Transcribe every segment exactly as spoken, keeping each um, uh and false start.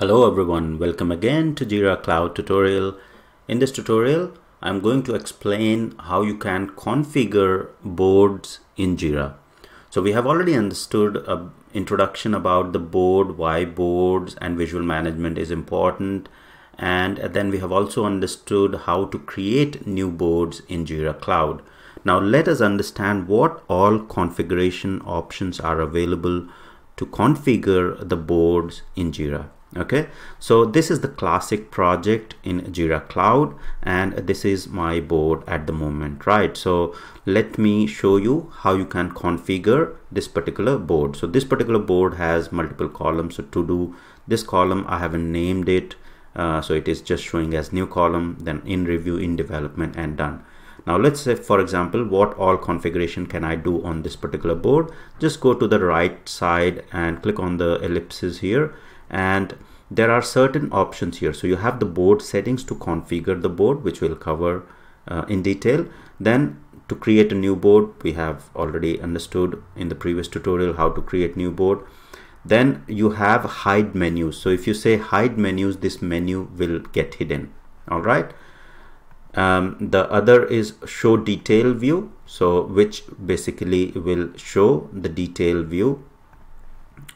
Hello everyone, welcome again to Jira Cloud tutorial. In this tutorial, I'm going to explain how you can configure boards in Jira. So we have already understood an introduction about the board, why boards and visual management is important. And then we have also understood how to create new boards in Jira Cloud. Now let us understand what all configuration options are available to configure the boards in Jira. Okay, so this is the classic project in Jira Cloud, and this is my board at the moment, right? So let me show you how you can configure this particular board. So this particular board has multiple columns. So to do this column, I haven't named it. Uh, so it is just showing as new column, then in review, in development, and done. Now let's say, for example, what all configuration can I do on this particular board? Just go to the right side and click on the ellipses here. And there are certain options here. So you have the board settings to configure the board, which we'll cover uh, in detail. Then to create a new board, we have already understood in the previous tutorial how to create new board. Then you have hide menus. So if you say hide menus, this menu will get hidden. All right. Um, the other is show detail view. So which basically will show the detail view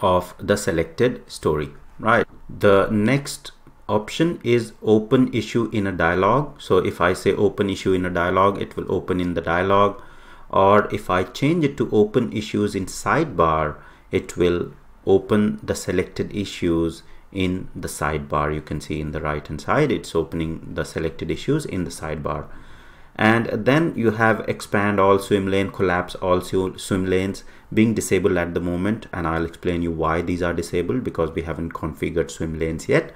of the selected story, right? The next option is open issue in a dialog. So if I say open issue in a dialog, it will open in the dialog. Or if I change it to open issues in sidebar, it will open the selected issues in the sidebar. You can see in the right hand side, it's opening the selected issues in the sidebar. And then you have expand all swim lane, collapse all swim lanes being disabled at the moment. And I'll explain you why these are disabled, because we haven't configured swim lanes yet.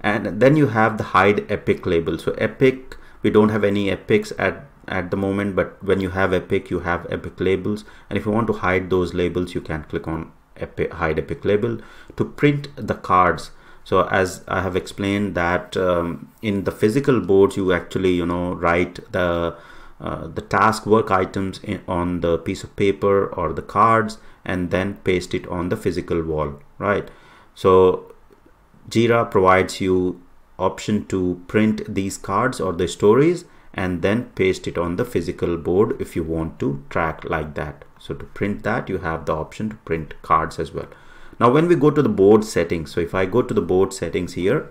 And then you have the hide epic label. So epic, we don't have any epics at, at the moment, but when you have epic, you have epic labels. And if you want to hide those labels, you can click on epic, hide epic label to print the cards. So as I have explained that um, in the physical boards, you actually, you know, write the uh, the task work items in, on the piece of paper or the cards, and then paste it on the physical wall, right? So Jira provides you option to print these cards or the stories and then paste it on the physical board if you want to track like that. So to print that, you have the option to print cards as well. Now, when we go to the board settings, so if I go to the board settings here,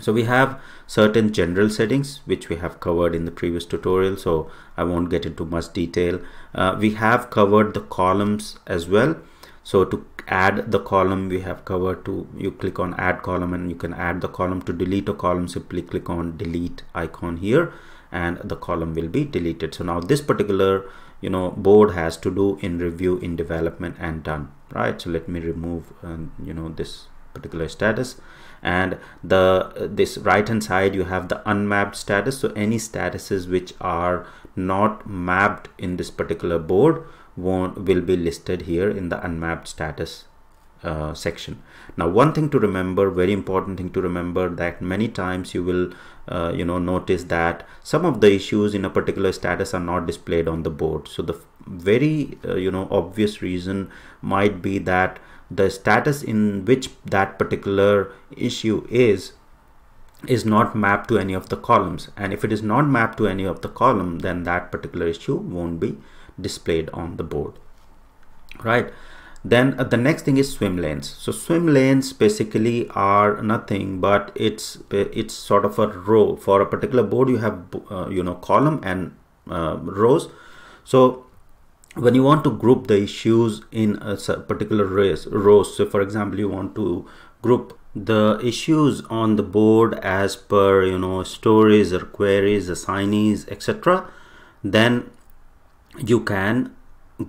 so we have certain general settings, which we have covered in the previous tutorial. So I won't get into much detail. Uh, we have covered the columns as well. So to add the column, we have covered to, you click on add column and you can add the column. To delete a column, simply click on delete icon here and the column will be deleted. So now this particular, you know, board has to do in review, in development, and done, right? So let me remove um, you know, this particular status. And the this right hand side, you have the unmapped status. So any statuses which are not mapped in this particular board won't will be listed here in the unmapped status Uh, section. Now, one thing to remember, very important thing to remember, that many times you will, uh, you know, notice that some of the issues in a particular status are not displayed on the board. So the very, uh, you know, obvious reason might be that the status in which that particular issue is, is not mapped to any of the columns. And if it is not mapped to any of the column, then that particular issue won't be displayed on the board, right? Then uh, the next thing is swim lanes. So swim lanes basically are nothing but it's it's sort of a row. For a particular board, you have uh, you know, column and uh, rows. So when you want to group the issues in a particular race rows, so for example, you want to group the issues on the board as per, you know, stories or queries, assignees, et cetera, then you can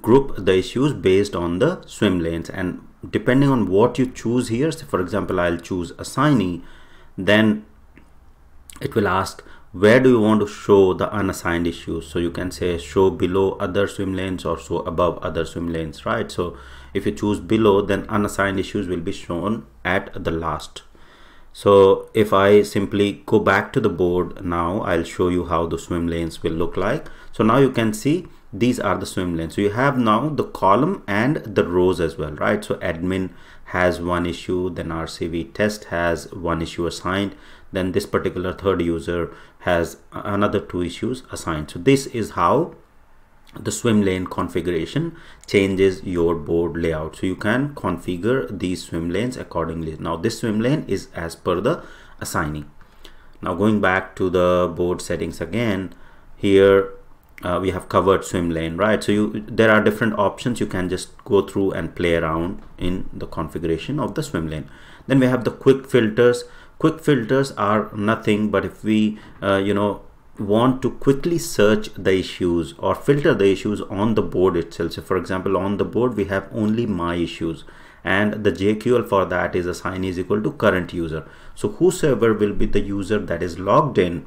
group the issues based on the swim lanes, and depending on what you choose here, so for example, I'll choose assignee, then it will ask where do you want to show the unassigned issues. So you can say show below other swim lanes or show above other swim lanes, right? So if you choose below, then unassigned issues will be shown at the last. So if I simply go back to the board now, I'll show you how the swim lanes will look like. So now you can see these are the swim lanes. So you have now the column and the rows as well, right? So admin has one issue, then R C V test has one issue assigned, then this particular third user has another two issues assigned. So this is how the swim lane configuration changes your board layout. So you can configure these swim lanes accordingly. Now this swim lane is as per the assigning. Now going back to the board settings again, here uh, we have covered swim lane, right? So you there are different options. You can just go through and play around in the configuration of the swim lane. Then we have the quick filters. Quick filters are nothing but if we uh, you know want to quickly search the issues or filter the issues on the board itself. So for example, on the board we have only my issues, and the J Q L for that is assign is equal to current user. So whosoever will be the user that is logged in,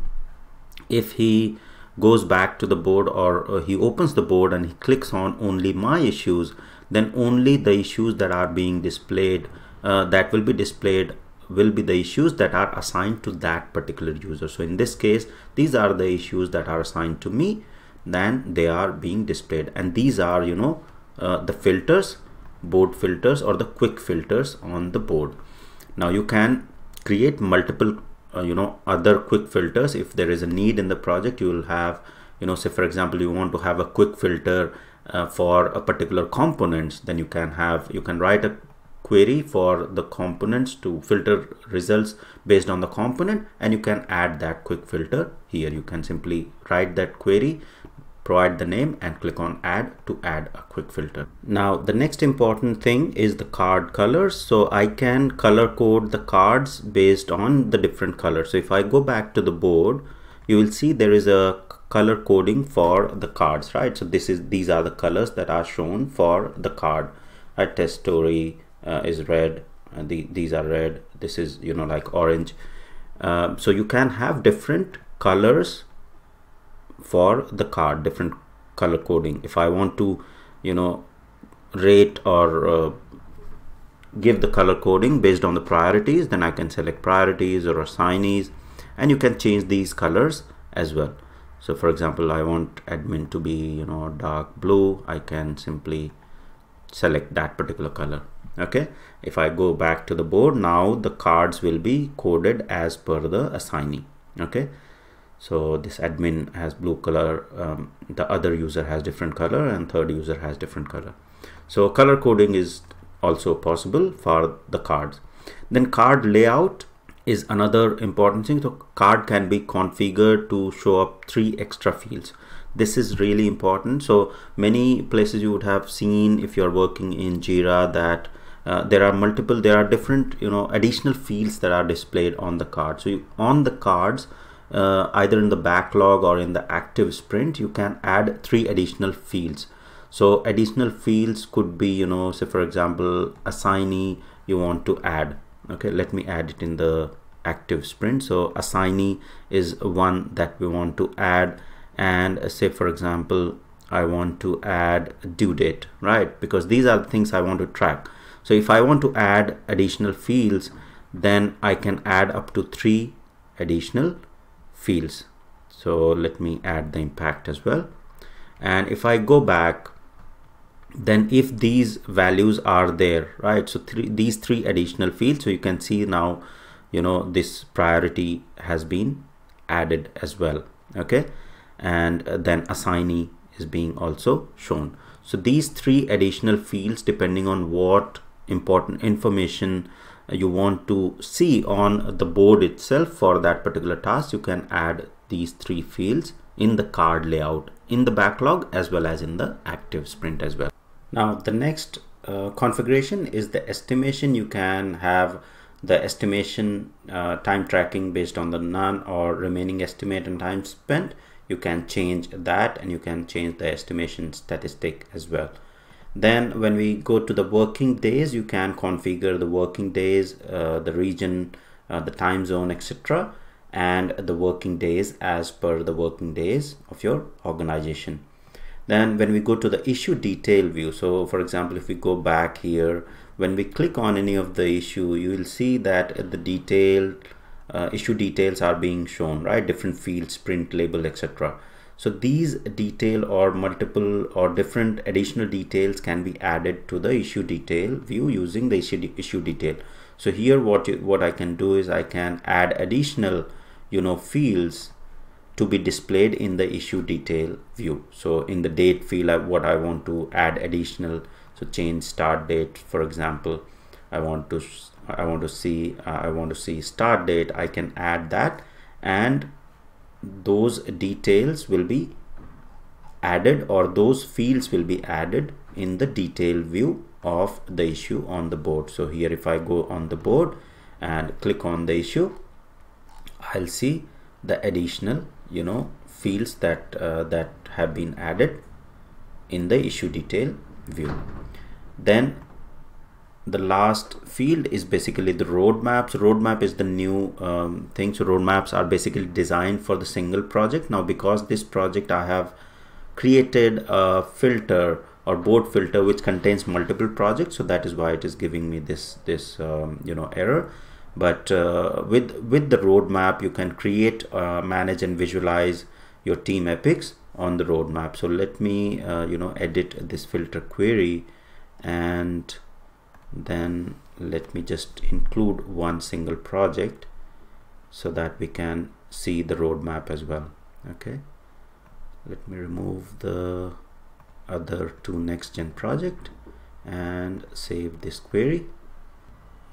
if he goes back to the board or uh, he opens the board and he clicks on only my issues, then only the issues that are being displayed uh, that will be displayed will be the issues that are assigned to that particular user. So in this case, these are the issues that are assigned to me, then they are being displayed, and these are, you know, uh, the filters, board filters or the quick filters on the board. Now you can create multiple uh, you know other quick filters if there is a need in the project. You will have, you know, say for example you want to have a quick filter uh, for a particular components, then you can have you can write a query for the components to filter results based on the component, and you can add that quick filter here. You can simply write that query, provide the name, and click on add to add a quick filter. Now the next important thing is the card colors. So I can color code the cards based on the different colors. So if I go back to the board, you will see there is a color coding for the cards, right? So this is these are the colors that are shown for the card. A test story uh, is red, and the, these are red, this is, you know, like orange. Uh, so you can have different colors for the card, different color coding. If I want to, you know, rate or uh, give the color coding based on the priorities, then I can select priorities or assignees, and you can change these colors as well. So for example, I want admin to be, you know, dark blue. I can simply select that particular color. Okay, if I go back to the board, now the cards will be coded as per the assignee. Okay, so this admin has blue color, um, the other user has different color, and third user has different color. So color coding is also possible for the cards. Then card layout is another important thing. So card can be configured to show up three extra fields. This is really important. So many places you would have seen, if you're working in Jira, that Uh, there are multiple, there are different, you know, additional fields that are displayed on the card. So you, on the cards, uh, either in the backlog or in the active sprint, you can add three additional fields. So additional fields could be, you know, say for example, assignee you want to add. Okay, let me add it in the active sprint. So assignee is one that we want to add, and say for example, I want to add due date, right? Because these are the things I want to track. So if I want to add additional fields, then I can add up to three additional fields. So let me add the impact as well. And if I go back, then if these values are there, right? So three, these three additional fields. So you can see now, you know, this priority has been added as well. Okay. And then assignee is being also shown. So these three additional fields, depending on what important information you want to see on the board itself for that particular task, you can add these three fields in the card layout, in the backlog, as well as in the active sprint as well. Now the next uh, configuration is the estimation. You can have the estimation uh, time tracking based on the none or remaining estimate and time spent. You can change that, and you can change the estimation statistic as well. Then when we go to the working days, you can configure the working days, uh, the region, uh, the time zone, et cetera, and the working days as per the working days of your organization. Then when we go to the issue detail view, so for example, if we go back here, when we click on any of the issue, you will see that the detail Uh, issue details are being shown, right? Different fields, print, label, et cetera. So these detail or multiple or different additional details can be added to the issue detail view using the issue, de issue detail. So here what you, what I can do is I can add additional, you know, fields to be displayed in the issue detail view. So in the date field, I, what I want to add additional, so change start date, for example, I want to I want to see uh, I want to see start date. I can add that and those details will be added, or those fields will be added in the detail view of the issue on the board. So here if I go on the board and click on the issue, I'll see the additional, you know, fields that uh, that have been added in the issue detail view. Then the last field is basically the roadmaps. Roadmap is the new um, thing. So roadmaps are basically designed for the single project. Now because this project I have created a filter or board filter which contains multiple projects, so that is why it is giving me this this um, you know, error. But uh, with with the roadmap you can create, uh, manage and visualize your team epics on the roadmap. So let me uh, you know, edit this filter query, and then let me just include one single project so that we can see the roadmap as well. Okay, let me remove the other two next gen project and save this query.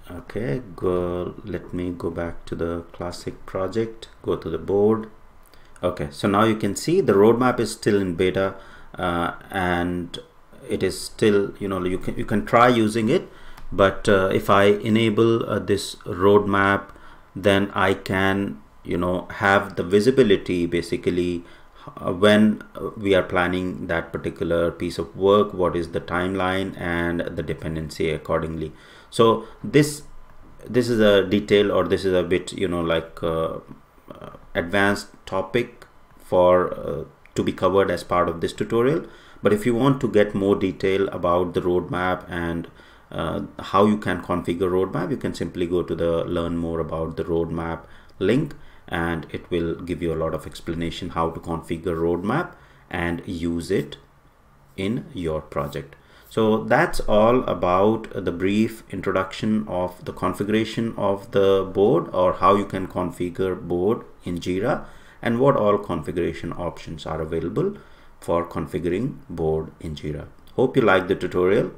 Okay, go, let me go back to the classic project, go to the board. Okay, so now you can see the roadmap is still in beta, uh, and it is still, you know, you can you can try using it. But uh, if I enable uh, this roadmap, then I can, you know, have the visibility basically uh, when we are planning that particular piece of work, what is the timeline and the dependency accordingly. So this this is a detail, or this is a bit, you know, like uh, advanced topic for uh, to be covered as part of this tutorial. But if you want to get more detail about the roadmap and Uh, how you can configure roadmap, you can simply go to the learn more about the roadmap link, and it will give you a lot of explanation how to configure roadmap and use it in your project. So that's all about the brief introduction of the configuration of the board, or how you can configure board in Jira, and what all configuration options are available for configuring board in Jira. Hope you like the tutorial.